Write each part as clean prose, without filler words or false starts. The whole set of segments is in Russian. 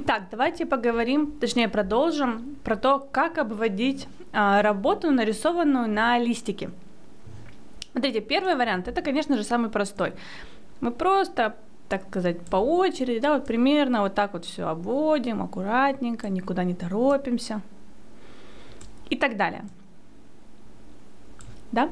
Итак, давайте поговорим, точнее продолжим, про то, как обводить работу, нарисованную на листике. Смотрите, первый вариант, это, конечно же, самый простой. Мы просто, так сказать, по очереди, да, вот примерно вот так вот все обводим, аккуратненько, никуда не торопимся и так далее. Да?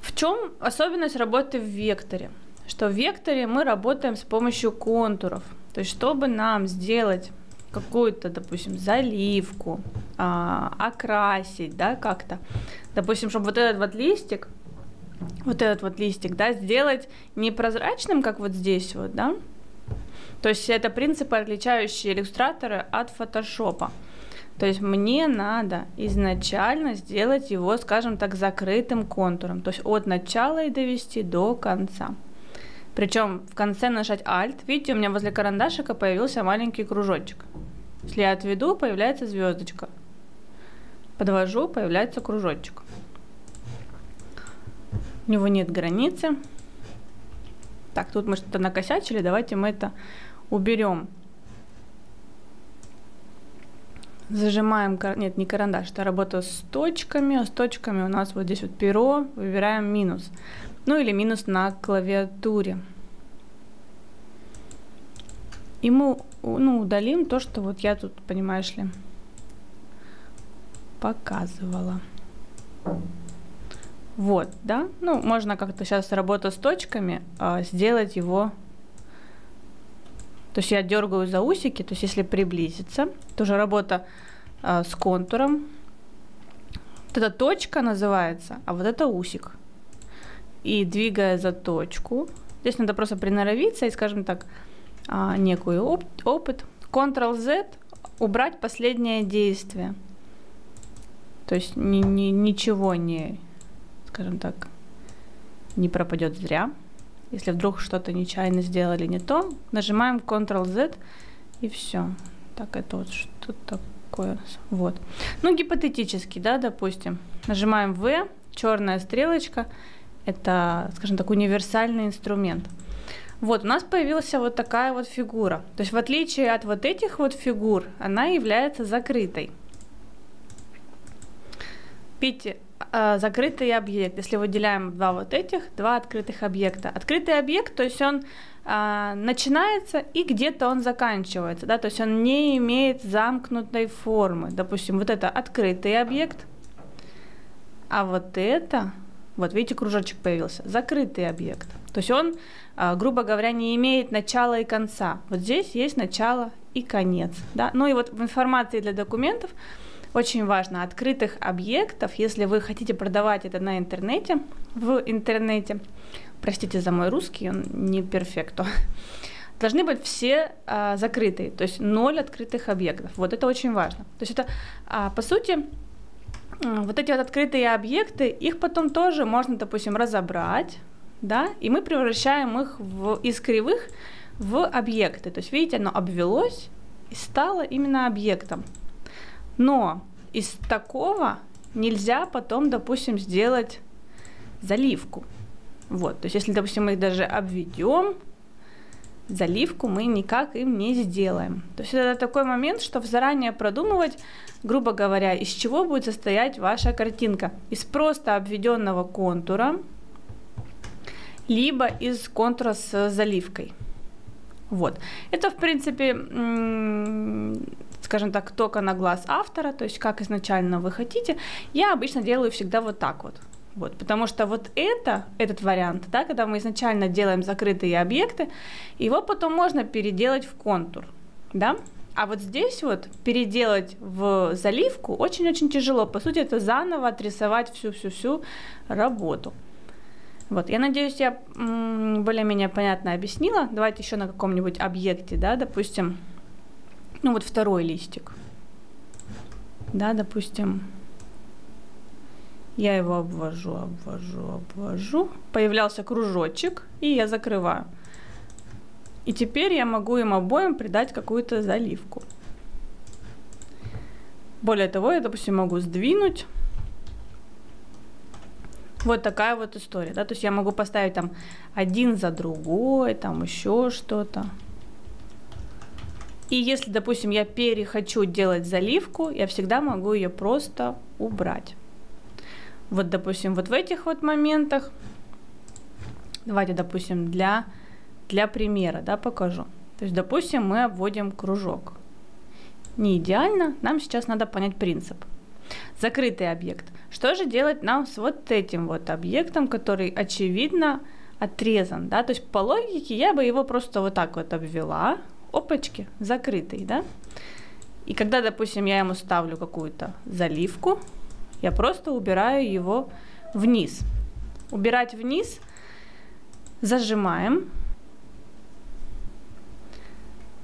В чем особенность работы в векторе? Что в векторе мы работаем с помощью контуров. То есть, чтобы нам сделать какую-то, допустим, заливку, окрасить, да, как-то. Допустим, чтобы вот этот вот листик, да, сделать непрозрачным, как вот здесь вот, да. То есть, это принципы, отличающие иллюстраторы от фотошопа. То есть, мне надо изначально сделать его, скажем так, закрытым контуром. То есть, от начала и довести до конца. Причем в конце нажать Alt, видите, у меня возле карандашика появился маленький кружочек. Если я отведу, появляется звездочка. Подвожу, появляется кружочек. У него нет границы. Так, тут мы что-то накосячили, давайте мы это уберем. Зажимаем, нет, не карандаш, это работа с точками. С точками у нас вот здесь вот перо, выбираем минус. Ну или минус на клавиатуре. И мы, ну, удалим то, что вот я тут, понимаешь ли, показывала. Вот, да? Ну, можно как-то сейчас работу с точками сделать его. То есть я дергаю за усики, то есть если приблизиться, тоже работа с контуром. Вот эта точка называется, а вот это усик. И двигая за точку, здесь надо просто приноровиться и, скажем так, некую опыт. Ctrl-Z, убрать последнее действие. То есть ничего не, скажем так, не пропадет зря. Если вдруг что-то нечаянно сделали не то, нажимаем Ctrl-Z и все. Так, это вот что такое. Вот. Ну, гипотетически, да, допустим. Нажимаем V, черная стрелочка. Это, скажем так, универсальный инструмент. Вот, у нас появилась вот такая вот фигура. То есть в отличие от вот этих вот фигур, она является закрытой. Видите, закрытый объект. Если выделяем два вот этих, два открытых объекта. Открытый объект, то есть он начинается и где-то он заканчивается. Да? То есть он не имеет замкнутой формы. Допустим, вот это открытый объект, а вот это... Вот, видите, кружочек появился. Закрытый объект. То есть он, грубо говоря, не имеет начала и конца. Вот здесь есть начало и конец. Да? Ну и вот в информации для документов очень важно. Открытых объектов, если вы хотите продавать это на интернете, в интернете, простите за мой русский, он не перфекто, должны быть все закрытые. То есть 0 открытых объектов. Вот это очень важно. То есть это, по сути... Вот эти вот открытые объекты, их потом тоже можно, допустим, разобрать, да, и мы превращаем их из кривых в объекты. То есть, видите, оно обвелось и стало именно объектом. Но из такого нельзя потом, допустим, сделать заливку. Вот, то есть, если, допустим, мы их даже обведем, заливку мы никак им не сделаем. То есть это такой момент, что заранее продумывать, грубо говоря, из чего будет состоять ваша картинка. Из просто обведенного контура, либо из контура с заливкой. Вот. Это, в принципе, скажем так, только на глаз автора, то есть как изначально вы хотите. Я обычно делаю всегда вот так вот. Вот, потому что вот этот вариант, да, когда мы изначально делаем закрытые объекты, его потом можно переделать в контур. Да? А вот здесь вот переделать в заливку очень-очень тяжело. По сути, это заново отрисовать всю-всю-всю работу. Вот, я надеюсь, я более-менее понятно объяснила. Давайте еще на каком-нибудь объекте, да, допустим, ну вот второй листик. Да, допустим... Я его обвожу. Появлялся кружочек, и я закрываю. И теперь я могу им обоим придать какую-то заливку. Более того, я, допустим, могу сдвинуть. Вот такая вот история. Да? То есть я могу поставить там один за другой, там еще что-то. И если, допустим, я перехочу делать заливку, я всегда могу ее просто убрать. Вот, допустим, вот в этих вот моментах. Давайте, допустим, для примера, да, покажу. То есть, допустим, мы обводим кружок. Не идеально, нам сейчас надо понять принцип. Закрытый объект. Что же делать нам с вот этим вот объектом, который, очевидно, отрезан, да? То есть, по логике, я бы его просто вот так вот обвела. Опачки, закрытый, да? И когда, допустим, я ему ставлю какую-то заливку, я просто убираю его вниз. Убирать вниз, зажимаем.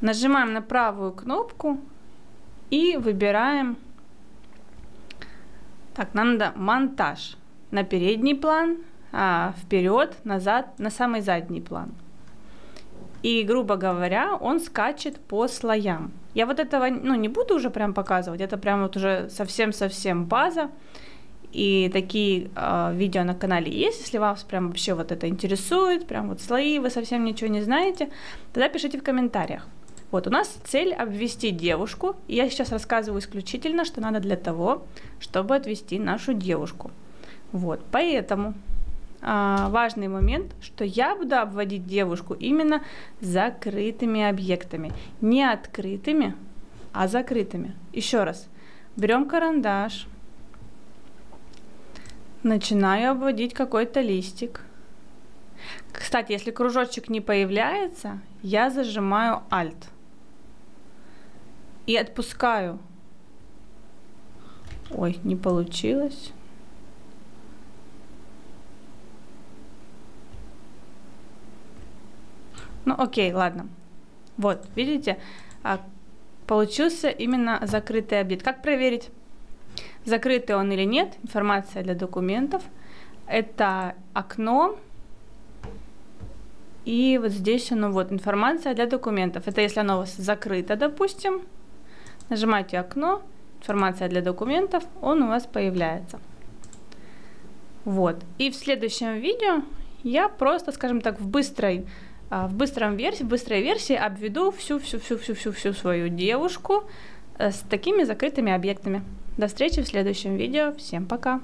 Нажимаем на правую кнопку и выбираем. Так, нам надо монтаж на передний план, вперед, назад, на самый задний план. И, грубо говоря, он скачет по слоям. Я вот этого, ну, не буду уже прям показывать, это прям вот уже совсем-совсем база. И такие видео на канале есть, если вас прям вообще вот это интересует, прям вот слои, вы совсем ничего не знаете, тогда пишите в комментариях. Вот, у нас цель обвести девушку, и я сейчас рассказываю исключительно, что надо для того, чтобы отвести нашу девушку. Вот, поэтому важный момент, что я буду обводить девушку именно закрытыми объектами. Не открытыми, а закрытыми. Еще раз, берем карандаш, начинаю обводить какой-то листик. Кстати, если кружочек не появляется, я зажимаю Alt. И отпускаю. Ой, не получилось. Ну, окей, ладно. Вот, видите, получился именно закрытый объект. Как проверить, закрытый он или нет? Информация для документов. Это окно. И вот здесь, ну вот, информация для документов. Это если оно у вас закрыто, допустим. Нажимаете окно, информация для документов, он у вас появляется. Вот. И в следующем видео я просто, скажем так, в быстрой версии обведу всю свою девушку с такими закрытыми объектами. До встречи в следующем видео. Всем пока!